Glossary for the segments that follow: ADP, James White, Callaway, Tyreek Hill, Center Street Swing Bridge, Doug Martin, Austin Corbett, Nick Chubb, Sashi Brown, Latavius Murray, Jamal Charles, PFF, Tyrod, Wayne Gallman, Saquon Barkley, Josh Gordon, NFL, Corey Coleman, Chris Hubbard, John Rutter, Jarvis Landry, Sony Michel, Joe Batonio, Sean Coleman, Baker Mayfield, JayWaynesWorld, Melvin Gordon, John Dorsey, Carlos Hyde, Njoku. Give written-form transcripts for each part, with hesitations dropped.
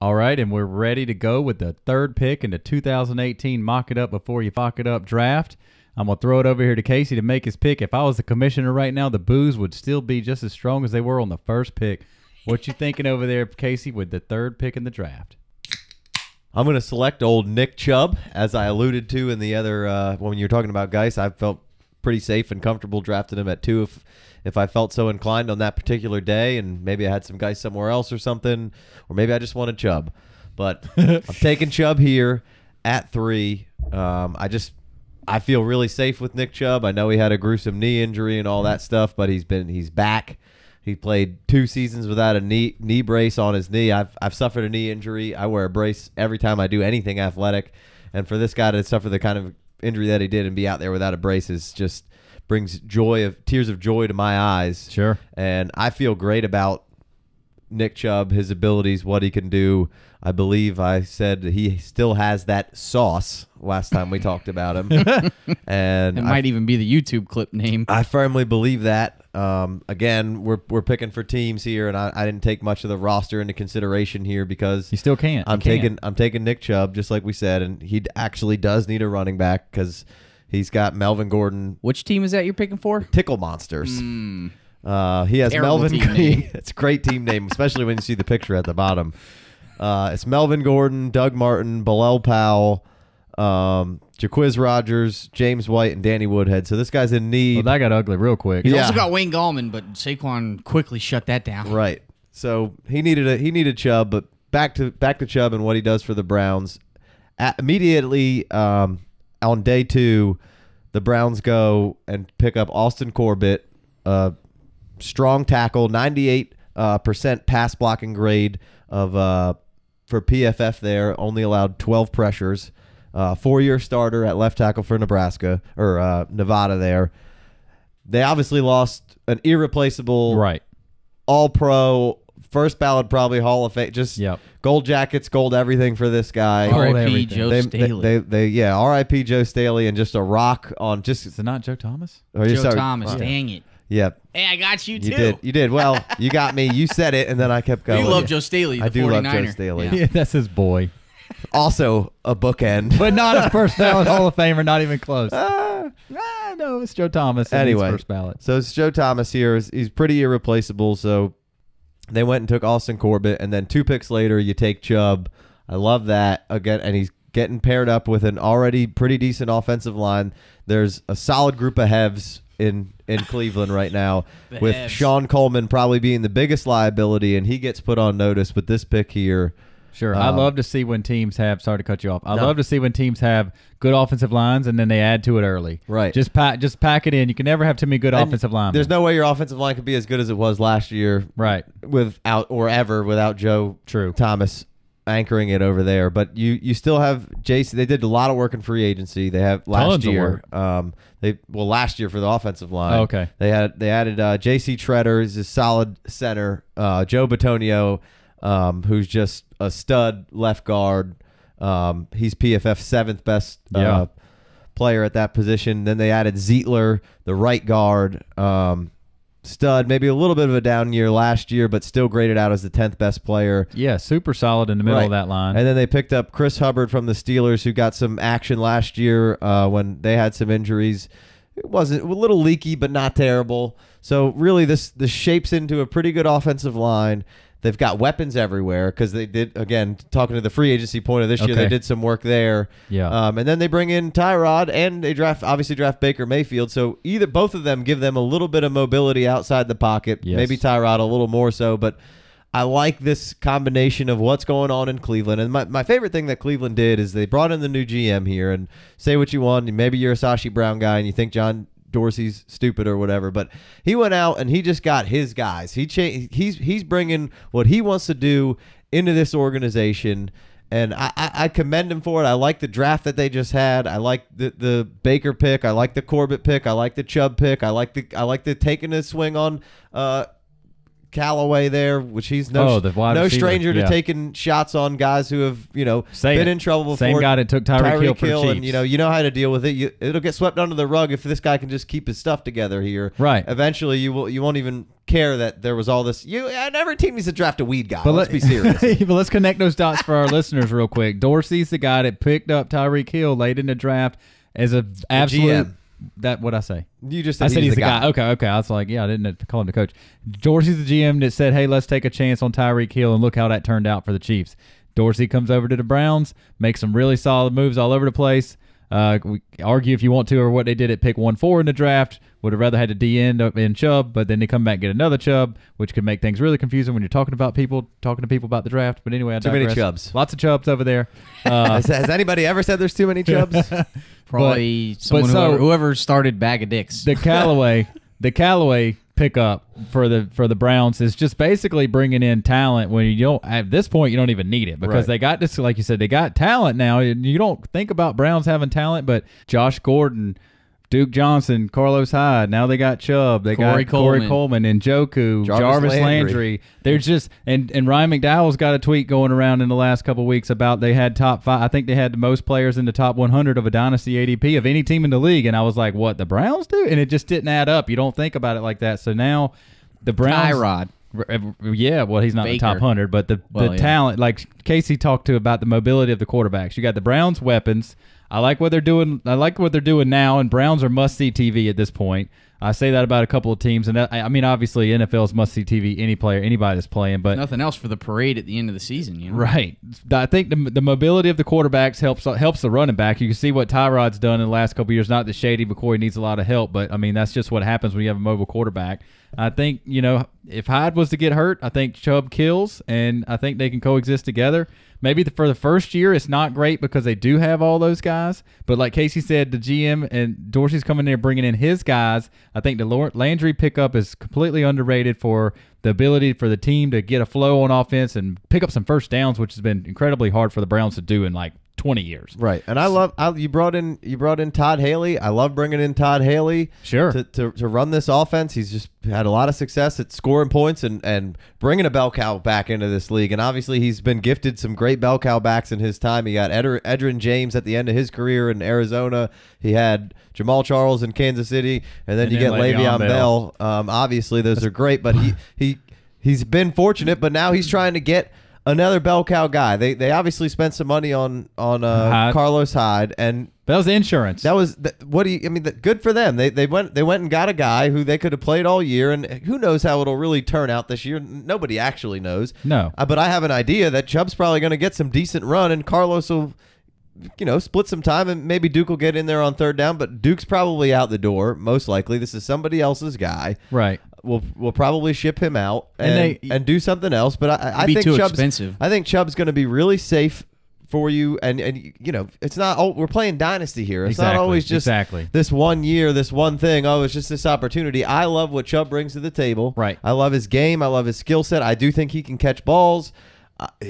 All right, and we're ready to go with the third pick in the 2018 Mock It Up Before You Fuck It Up draft. I'm going to throw it over here to Casey to make his pick. If I was the commissioner right now, the boos would still be just as strong as they were on the first pick. What you thinking over there, Casey, with the third pick in the draft? I'm going to select old Nick Chubb. As I alluded to in the other, when you were talking about Geis, I felt pretty safe and comfortable drafting him at two if I felt so inclined on that particular day, and maybe I had some guys somewhere else or something, or maybe I just wanted Chubb. But I'm taking Chubb here at 3. I feel really safe with Nick Chubb. I know he had a gruesome knee injury and all that stuff, but he's back. He played 2 seasons without a knee brace on his knee. I've suffered a knee injury. I wear a brace every time I do anything athletic, and for this guy to suffer the kind of injury that he did and be out there without a brace is just brings tears of joy to my eyes. Sure. And I feel great about Nick Chubb, his abilities, what he can do. I believe I said he still has that sauce last time we talked about him. And it might even be the YouTube clip name. I firmly believe that. Again, we're picking for teams here, and I didn't take much of the roster into consideration here because you still can't. I'm taking Nick Chubb, just like we said, and he actually does need a running back because he's got Melvin Gordon. Which team is that you're picking for? Tickle Monsters. Mm. He has terrible Melvin. It's a great team name, especially when you see the picture at the bottom. It's Melvin Gordon, Doug Martin, Bilal Powell, Jaquiz Rogers, James White, and Danny Woodhead. So this guy's in need. Well, that got ugly real quick. He's also got Wayne Gallman, but Saquon quickly shut that down. Right. So he needed Chubb, but back to Chubb and what he does for the Browns. Immediately on day 2, the Browns go and pick up Austin Corbett. Strong tackle, 98% pass blocking grade of for PFF there, only allowed 12 pressures. 4-year starter at left tackle for Nebraska or Nevada there. They obviously lost an irreplaceable, right, all-pro, first ballot, probably Hall of Fame. Just gold jackets, gold everything for this guy. R.I.P. Joe Staley. Yeah, R.I.P. Joe Staley, and just a rock on just. Is it not Joe Thomas? Joe Thomas, dang it. Yep. Hey, I got you too. You did. Well, you got me. You said it, and then I kept going. You love Joe Staley. I do 49er. Love Joe Staley. Yeah, that's his boy. Also a bookend, but not a first ballot Hall of Famer. Not even close. No, it's Joe Thomas. Anyway, first ballot. So it's Joe Thomas here. He's pretty irreplaceable. So they went and took Austin Corbett, and then 2 picks later, you take Chubb. I love that again, and he's getting paired up with an already pretty decent offensive line. There's a solid group of Hevs in Cleveland right now with Fs. Sean Coleman probably being the biggest liability, and he gets put on notice with this pick here. Sure. I love to see when teams have, sorry to cut you off, I love to see when teams have good offensive lines and then they add to it early. Right. Just pack it in. You can never have too many good offensive linemen. There's no way your offensive line could be as good as it was last year. Right. Without Joe Thomas anchoring it over there. But you still have JC. They did a lot of work in free agency. They have last year. Last year for the offensive line. Oh, okay. They added JC Tretter is a solid center. Joe Batonio, who's just a stud left guard. He's PFF's 7th best player at that position. Then they added Zietler, the right guard. Stud, maybe a little bit of a down year last year, but still graded out as the 10th best player. Yeah, super solid in the middle of that line. And then they picked up Chris Hubbard from the Steelers, who got some action last year when they had some injuries. It wasn't a little leaky, but not terrible. So really, this shapes into a pretty good offensive line. They've got weapons everywhere because they did, again, talking to the free agency point of this year, they did some work there. Yeah. And then they bring in Tyrod, and they obviously draft Baker Mayfield. So both of them give them a little bit of mobility outside the pocket, maybe Tyrod a little more so. But I like this combination of what's going on in Cleveland. And my favorite thing that Cleveland did is they brought in the new GM here, and say what you want. Maybe you're a Sashi Brown guy and you think John Dorsey's stupid or whatever, but he went out and he just got his guys. He's bringing what he wants to do into this organization, and I commend him for it. I like the draft that they just had. I like the Baker pick. I like the Corbett pick. I like the Chubb pick. I like the taking a swing on Callaway there, which he's no stranger to taking shots on guys who have, you know, been in trouble before. Same guy that took Tyreek Hill for the Chiefs. And you know how to deal with it. It'll get swept under the rug if this guy can just keep his stuff together here. Right. Eventually, you won't even care that there was all this. Every team needs to draft a weed guy. But let's be serious. But let's connect those dots for our listeners real quick. Dorsey's the guy that picked up Tyreek Hill late in the draft as an absolute. I said he's the guy. Okay. I was like, yeah, I didn't call him the coach. Dorsey's the GM that said, hey, let's take a chance on Tyreek Hill, and look how that turned out for the Chiefs. Dorsey comes over to the Browns, makes some really solid moves all over the place. We argue if you want to, or what they did at pick 1-4 in the draft. Would have rather had a DN in Chubb, but then they come back and get another Chubb, which could make things really confusing when you're talking to people about the draft. But anyway, I digress. Too many Chubbs. Lots of Chubbs over there. Has anybody ever said there's too many Chubbs? Probably whoever started Bag of Dicks. The Callaway pickup for the Browns is just basically bringing in talent when you don't, at this point, you don't even need it, because they got this, like you said, they got talent now. You don't think about Browns having talent, but Josh Gordon, Duke Johnson, Carlos Hyde. Now they got Chubb. They got Corey Coleman, Njoku, Jarvis Landry. They're just and Ryan McDowell's got a tweet going around in the last couple of weeks about they had top five. I think they had the most players in the top 100 of a dynasty ADP of any team in the league. And I was like, what, the Browns do? And it just didn't add up. You don't think about it like that. So now the Browns. Tyrod. Yeah, well, he's not Baker. In the top 100, but the talent, like Casey talked to about the mobility of the quarterbacks. You got the Browns' weapons. I like what they're doing. I like what they're doing now, and Browns are must-see TV at this point. I say that about a couple of teams, and I mean, obviously, NFL's must-see TV. Any player, anybody that's playing, but nothing else for the parade at the end of the season, you know. Right. I think the mobility of the quarterbacks helps the running back. You can see what Tyrod's done in the last couple of years. Not that Shady McCoy needs a lot of help, but I mean, that's just what happens when you have a mobile quarterback. I think if Hyde was to get hurt, I think Chubb kills, and I think they can coexist together. Maybe for the first year, it's not great because they do have all those guys. But like Casey said, the GM and Dorsey's coming there bringing in his guys. I think the Landry pickup is completely underrated for the ability for the team to get a flow on offense and pick up some first downs, which has been incredibly hard for the Browns to do in like 20 years. Right. And you brought in Todd Haley. I love bringing in Todd Haley. Sure. To run this offense. He's just had a lot of success at scoring points and bringing a bell cow back into this league. And obviously he's been gifted some great bell cow backs in his time. He got Edron James at the end of his career in Arizona. He had Jamal Charles in Kansas City. And then you get Le'Veon Bell. Obviously those are great, but he's been fortunate, but now he's trying to get another bell cow guy. They obviously spent some money on Hyde. Carlos Hyde, and that was the insurance. That was good for them. They went and got a guy who they could have played all year, and who knows how it'll really turn out this year. Nobody actually knows. No, but I have an idea that Chubb's probably going to get some decent run, and Carlos will, split some time, and maybe Duke will get in there on third down. But Duke's probably out the door most likely. This is somebody else's guy, right? We'll probably ship him out and do something else. But I think Chubb's going to be really safe for you. And it's not. Oh, we're playing dynasty here. It's not always just this one year, this one thing. Oh, it's just this opportunity. I love what Chubb brings to the table. Right. I love his game. I love his skill set. I do think he can catch balls.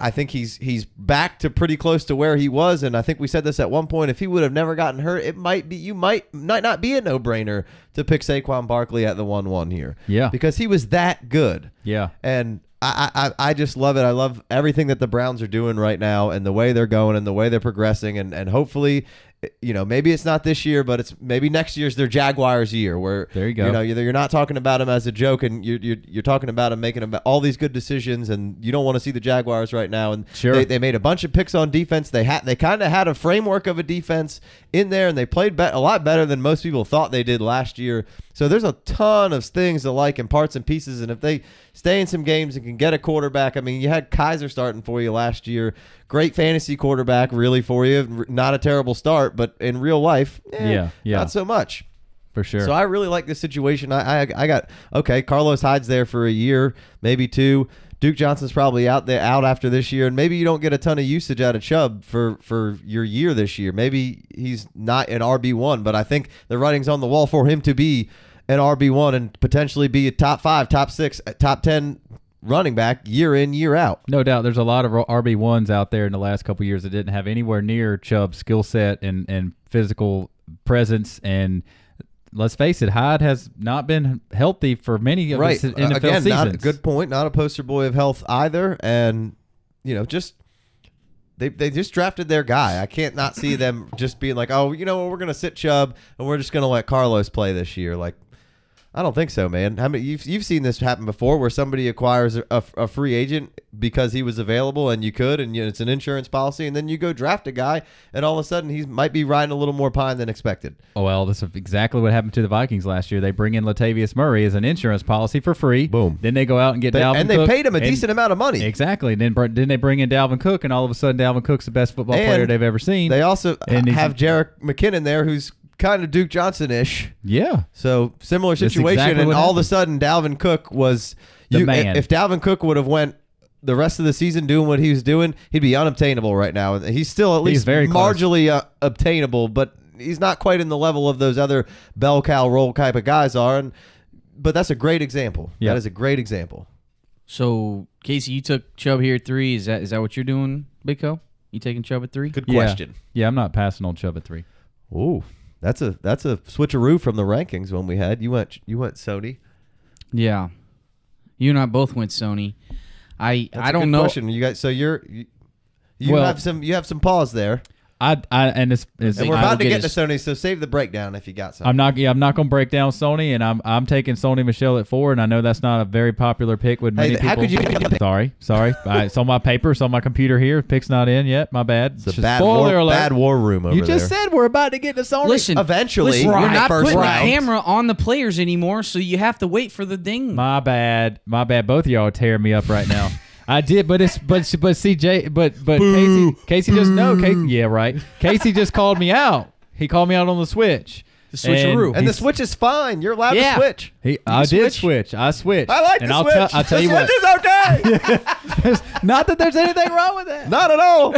I think he's back to pretty close to where he was, and I think we said this at one point. If he would have never gotten hurt, it might be not be a no-brainer to pick Saquon Barkley at the 1-1 here. Yeah, because he was that good. Yeah, and I just love it. I love everything that the Browns are doing right now, and the way they're going, and the way they're progressing, and hopefully, maybe it's not this year, but it's maybe next year's their Jaguars year, where there you go. You're not talking about him as a joke, and you're talking about him making all these good decisions, and you don't want to see the Jaguars right now. And sure, they made a bunch of picks on defense. They kind of had a framework of a defense in there, and they played a lot better than most people thought they did last year. So there's a ton of things to like in parts and pieces, and if they stay in some games and can get a quarterback, I mean, you had Kaiser starting for you last year. Great fantasy quarterback, really, for you. Not a terrible start, but in real life, not so much. For sure. So I really like this situation. I got, Carlos Hyde's there for a year, maybe two. Duke Johnson's probably out after this year, and maybe you don't get a ton of usage out of Chubb for your year this year. Maybe he's not an RB1, but I think the writing's on the wall for him to be an RB1 and potentially be a top 5, top 6, top 10 running back year in, year out. No doubt. There's a lot of RB1s out there in the last couple of years that didn't have anywhere near Chubb's skill set and physical presence and let's face it, Hyde has not been healthy for many of his NFL seasons. Not a good point. Not a poster boy of health either. And, you know, just they just drafted their guy. I can't not see them just being like, oh, you know what, we're going to sit Chubb and we're just going to let Carlos play this year. Like, I don't think so, man. How many you've seen this happen before, where somebody acquires a free agent because he was available and you could, and you know, it's an insurance policy, and then you go draft a guy, and all of a sudden he might be riding a little more pine than expected. Oh well, this is exactly what happened to the Vikings last year. They bring in Latavius Murray as an insurance policy for free. Boom. Then they go out and get Dalvin Cook, and they paid him a decent amount of money. Exactly. And then they bring in Dalvin Cook, and all of a sudden Dalvin Cook's the best football player they've ever seen. They also have Jerick McKinnon there, who's kind of Duke Johnson-ish. Yeah. So similar situation, exactly, and all of a sudden Dalvin Cook was the man. If Dalvin Cook would have went the rest of the season doing what he was doing, he'd be unobtainable right now. He's still at least very marginally obtainable, but he's not quite in the level of those other bell cow roll type of guys are. But that's a great example. Yep. That is a great example. So Casey, you took Chubb here at 3. Is that what you're doing, Big Co? You taking Chubb at 3? Good question. Yeah, I'm not passing on Chubb at 3. Ooh. That's a switcheroo from the rankings when we had. You went Sony. Yeah. You and I both went Sony. I don't know. Question. You guys, so you have some pause there. And we're about to get to Sony, so save the breakdown if you got something. I'm not going to break down Sony, and I'm taking Sony Michel at 4, and I know that's not a very popular pick with many people. How could you? Sorry. It's on my paper, it's on my computer here. Pick's not in yet. My bad. It's a bad war room over there. You just said we're about to get to Sony. Listen, eventually, you're not putting the camera on the players anymore, so you have to wait for the ding. My bad. Both of y'all are tearing me up right now. I did, but Casey just Casey just called me out. He called me out on the switch. The switcheroo. And the switch is fine. You're allowed to switch. I switched. I like the switch. I'll tell you what. The switch is okay. Not that there's anything wrong with that. Not at all.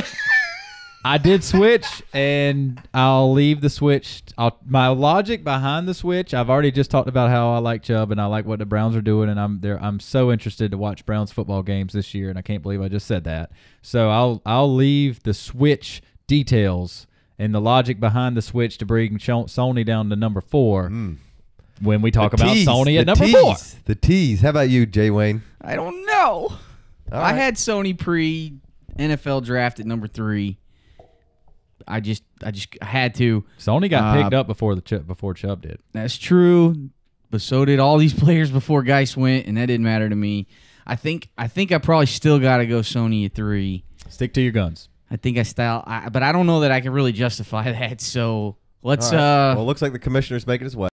I did switch, and I'll leave the switch. My logic behind the switch, I've already just talked about how I like Chubb and I like what the Browns are doing, and I'm so interested to watch Browns football games this year, and I can't believe I just said that. So I'll leave the switch details and the logic behind the switch to bring Sony down to number 4 when we talk about Sony at number 4. The tease. How about you, Jay Wayne? I don't know. I had Sony pre-NFL draft at number 3. I had to. Sony got picked up before Chubb did. That's true, but so did all these players before Geis went, and that didn't matter to me. I think I probably still got to go Sony at 3. Stick to your guns. But I don't know that I can really justify that. So let's. Well, it looks like the commissioner's making his way.